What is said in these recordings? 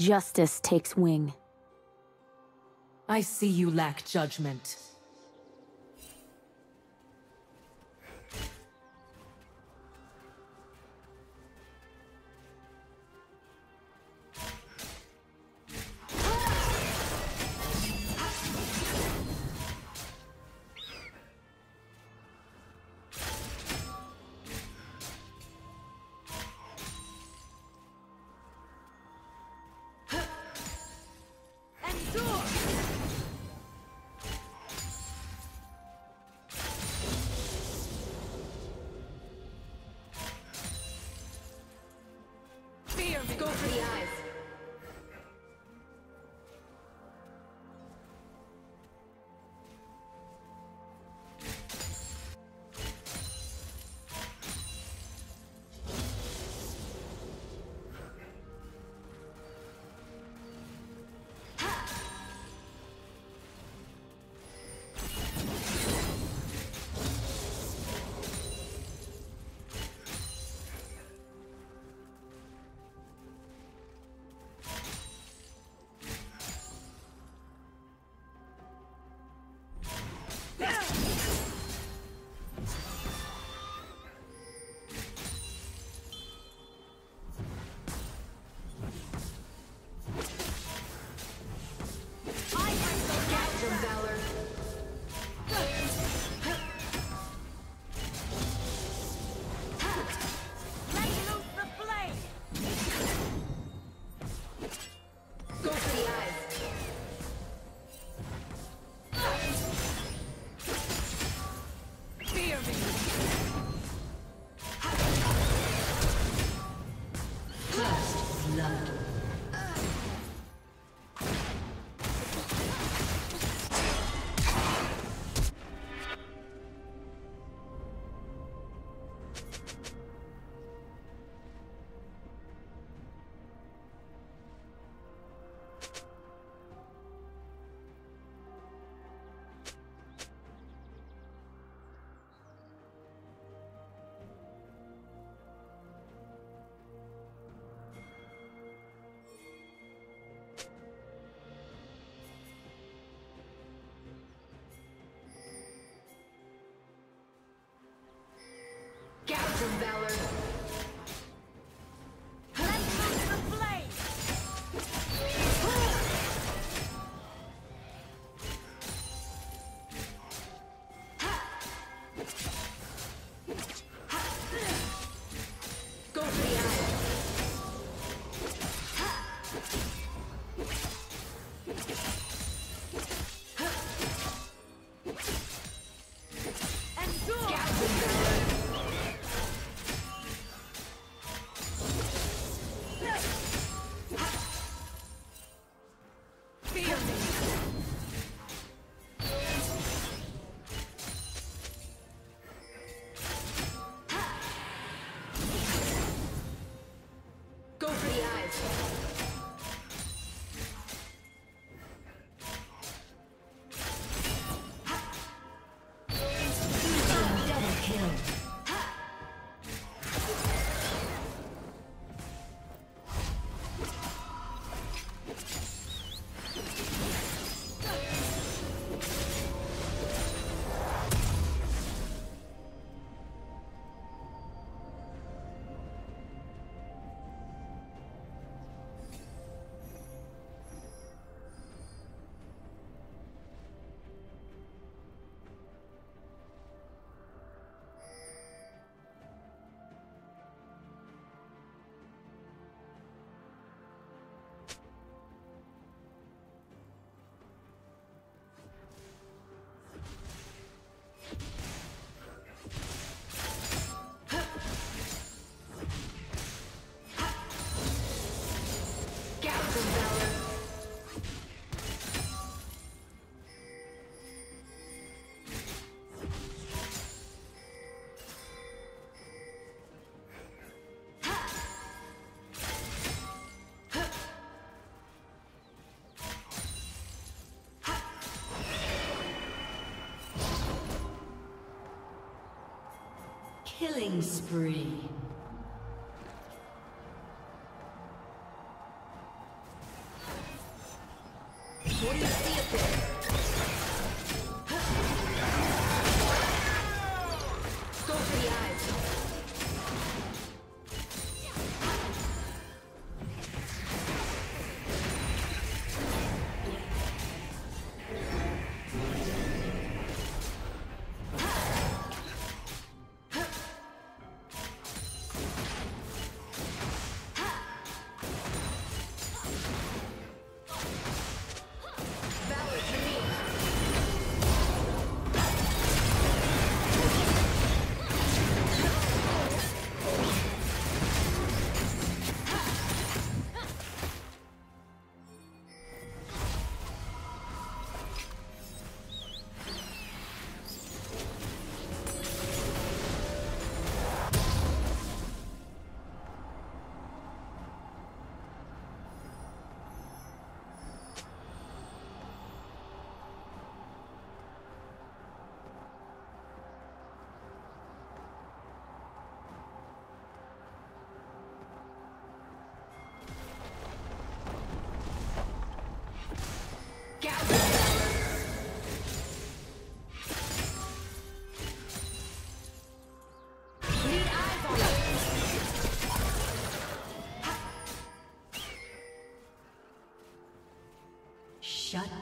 Justice takes wing. I see you lack judgment. Gouge of valor. Killing spree. Shut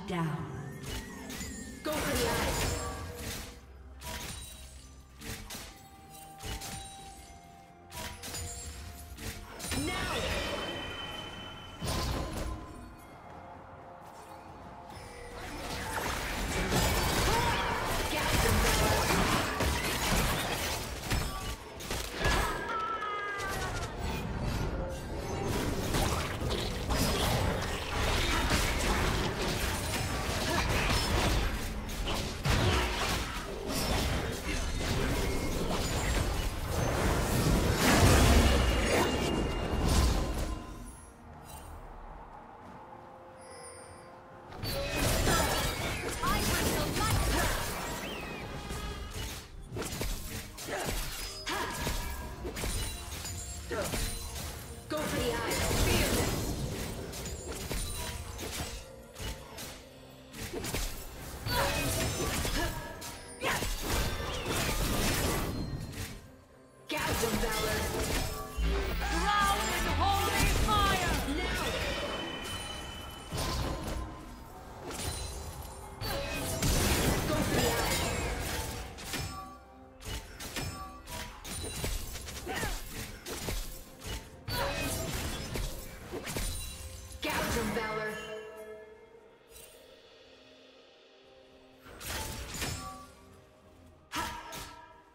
down. Go for the eyes.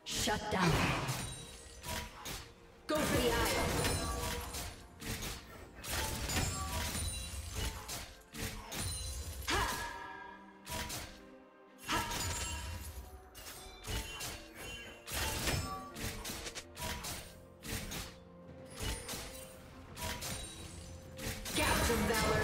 Shut down. Go for the eye. Ha. Ha. Gouge of valor.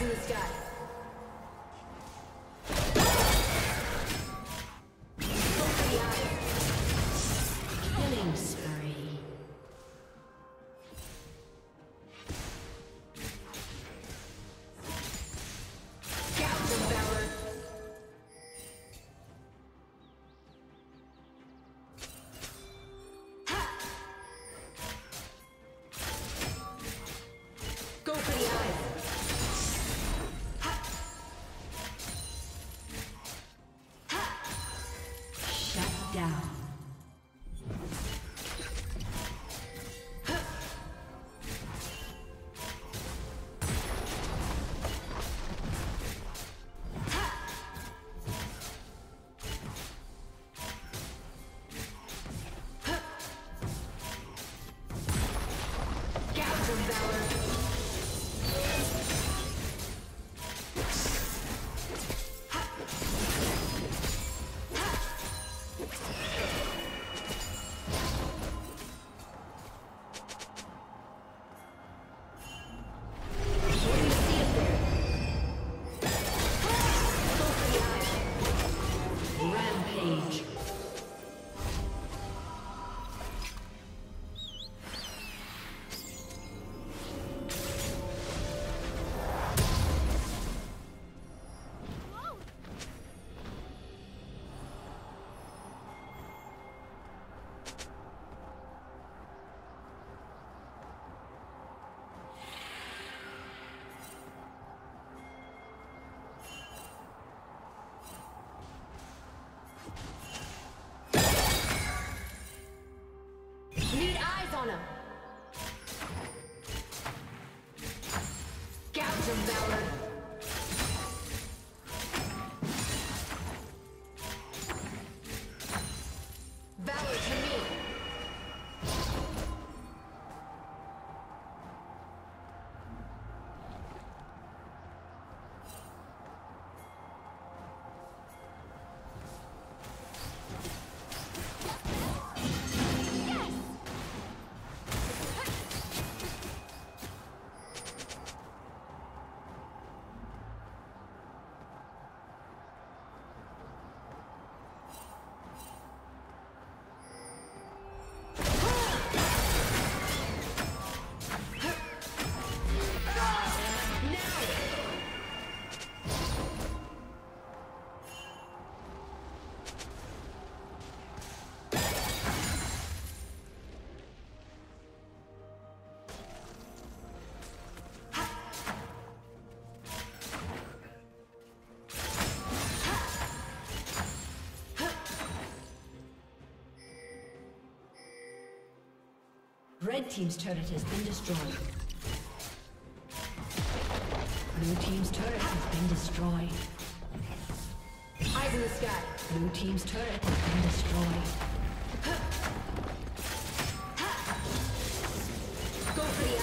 In the sky. down. Gouge of valor. Red team's turret has been destroyed. Blue team's turret has been destroyed. Eyes in the sky. Blue team's turret has been destroyed. Go for the eyes.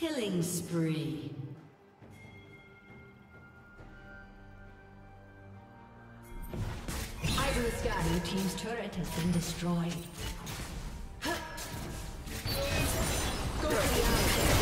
Killing spree. Eyes in the sky. Blue team's turret has been destroyed. Go for the eyes.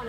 Arizona. Eyes in the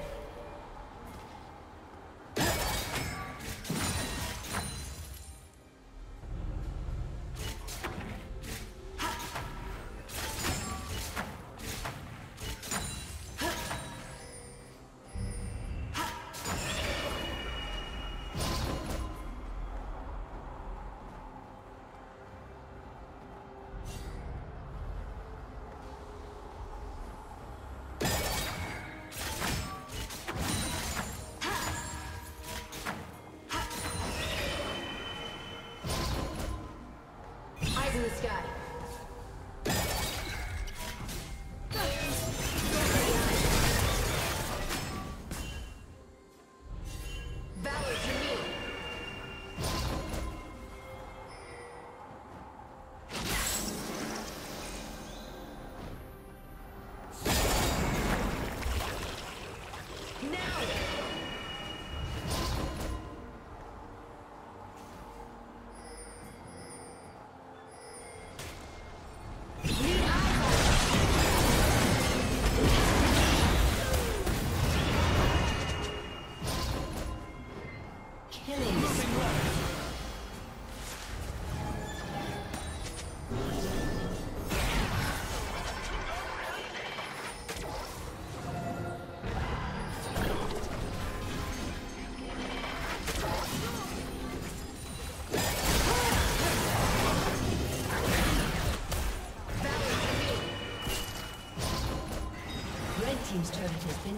In the sky. Valor to me. Team's turret has been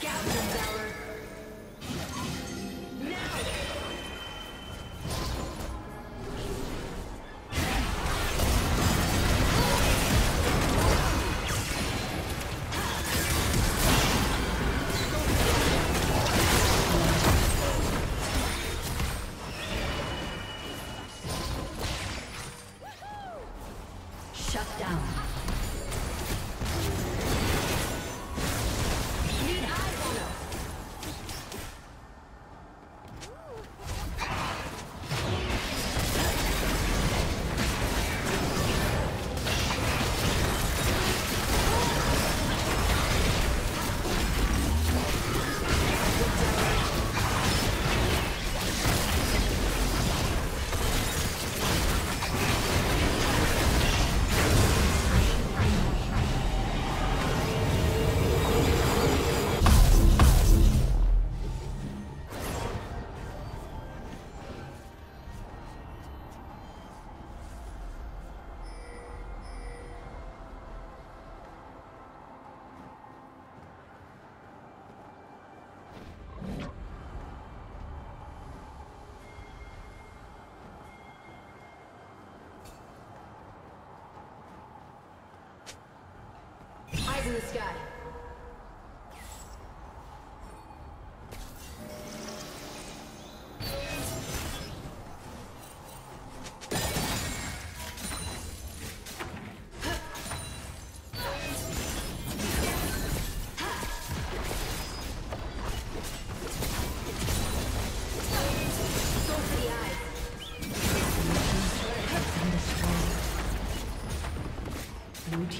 Gather them, Valor! In the sky.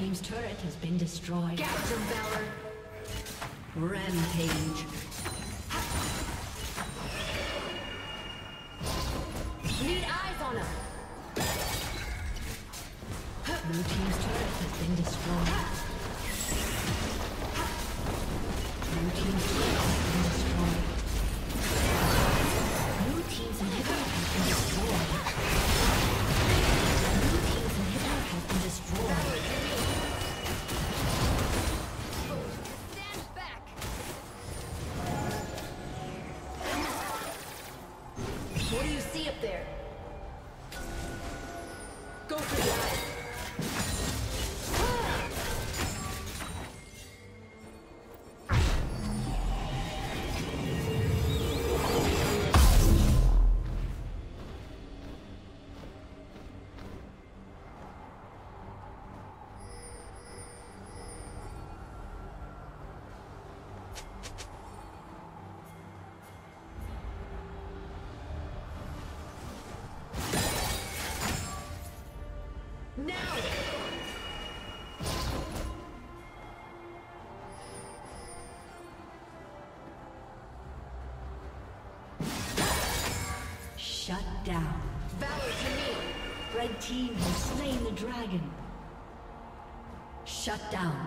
Team's turret has been destroyed. Gather them, Valor! Rampage. Need eyes on us! Blue team's turret has been destroyed. Blue team's turret has been destroyed. do you see up there? Go for the eye. Shut down. Valor to me. Red team has slain the dragon. Shut down.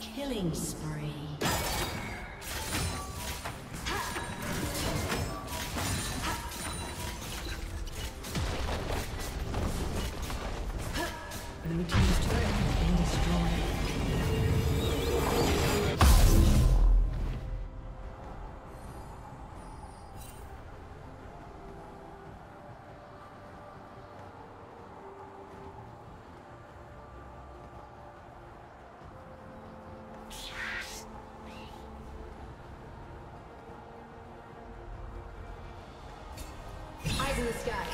Killing spree. Blue team's turret has been destroyed. In the sky.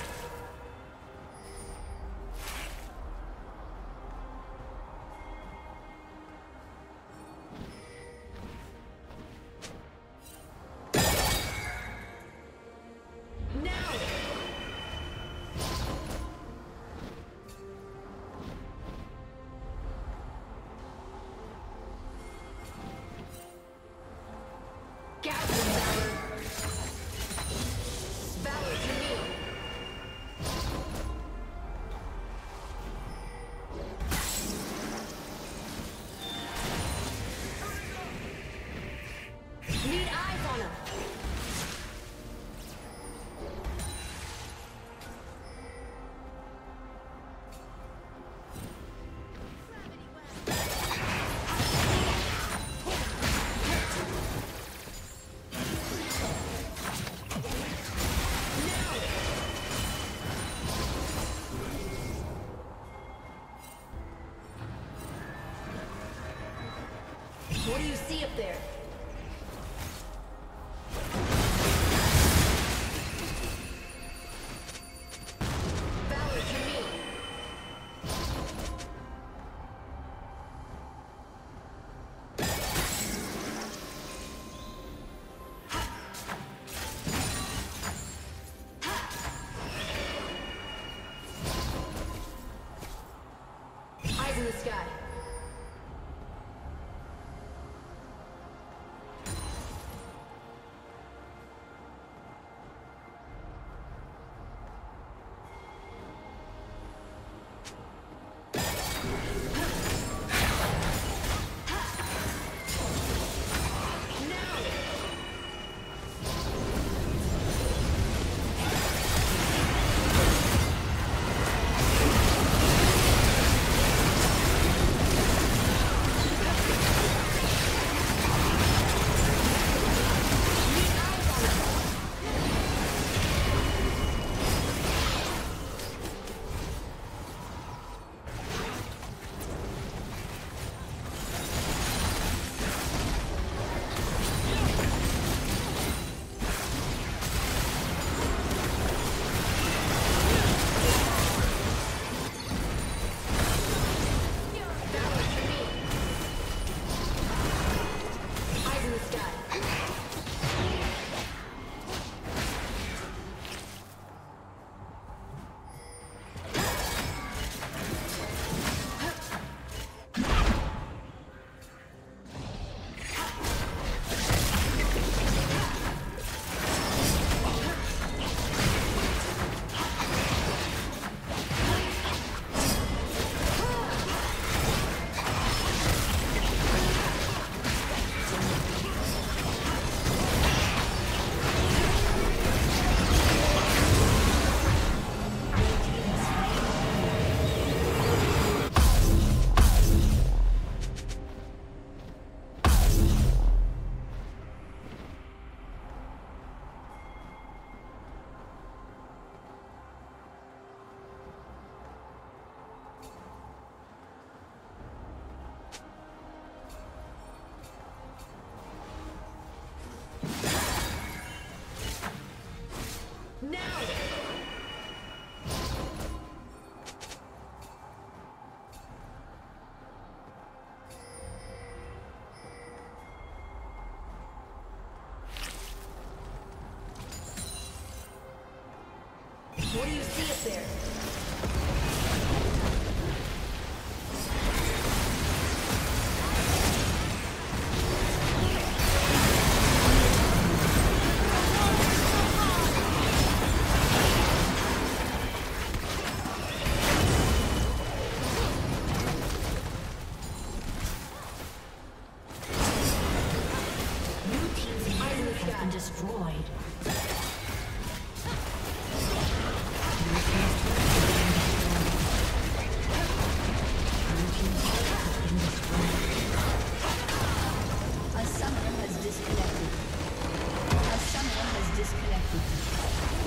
What do you see up there? Eyes in the sky. What do you see up there? A summoner has disconnected.